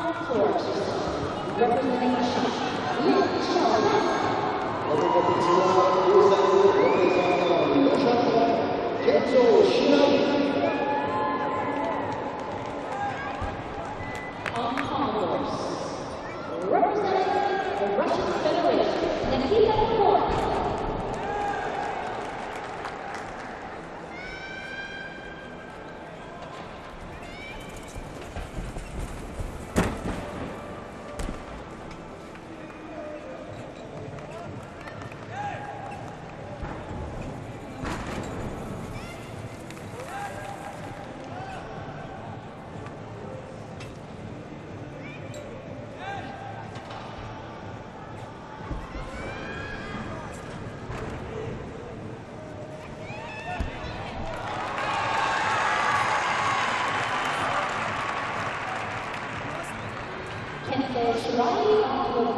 Shirley, the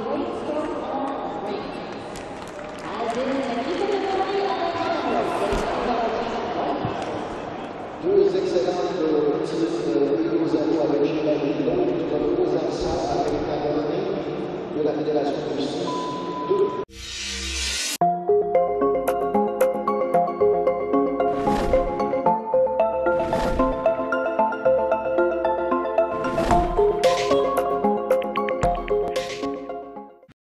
great